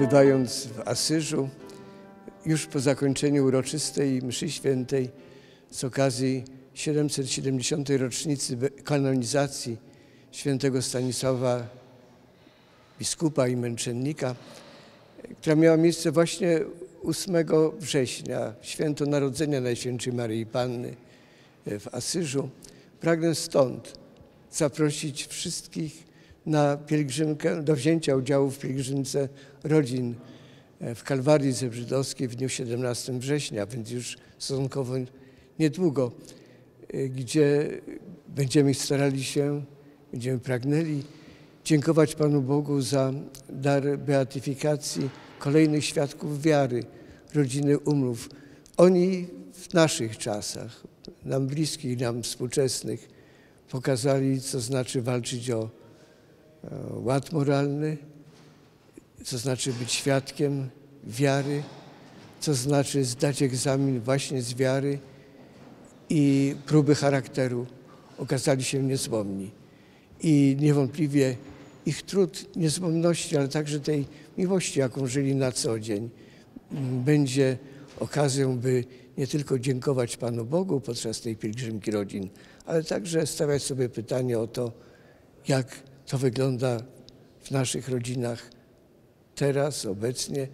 przebywając w Asyżu, już po zakończeniu uroczystej mszy świętej z okazji 770. rocznicy kanonizacji świętego Stanisława, biskupa i męczennika, która miała miejsce właśnie 8 września, święto Narodzenia Najświętszej Maryi Panny w Asyżu, pragnę stąd zaprosić wszystkich na pielgrzymkę, do wzięcia udziału w pielgrzymce rodzin w Kalwarii Zebrzydowskiej w dniu 17 września, więc już stosunkowo niedługo, gdzie będziemy pragnęli dziękować Panu Bogu za dar beatyfikacji kolejnych świadków wiary, rodziny Umrów. Oni w naszych czasach, nam bliskich, nam współczesnych, pokazali, co znaczy walczyć o ład moralny, co znaczy być świadkiem wiary, co znaczy zdać egzamin właśnie z wiary i próby charakteru. Okazali się niezłomni. I niewątpliwie ich trud niezłomności, ale także tej miłości, jaką żyli na co dzień, będzie okazją, by nie tylko dziękować Panu Bogu podczas tej pielgrzymki rodzin, ale także stawiać sobie pytanie o to, jak to wygląda w naszych rodzinach teraz, obecnie,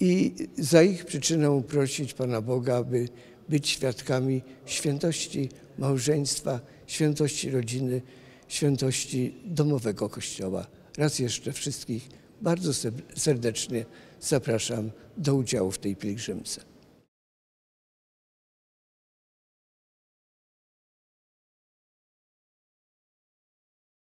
i za ich przyczynę prosić Pana Boga, aby być świadkami świętości małżeństwa, świętości rodziny, świętości domowego Kościoła. Raz jeszcze wszystkich bardzo serdecznie zapraszam do udziału w tej pielgrzymce.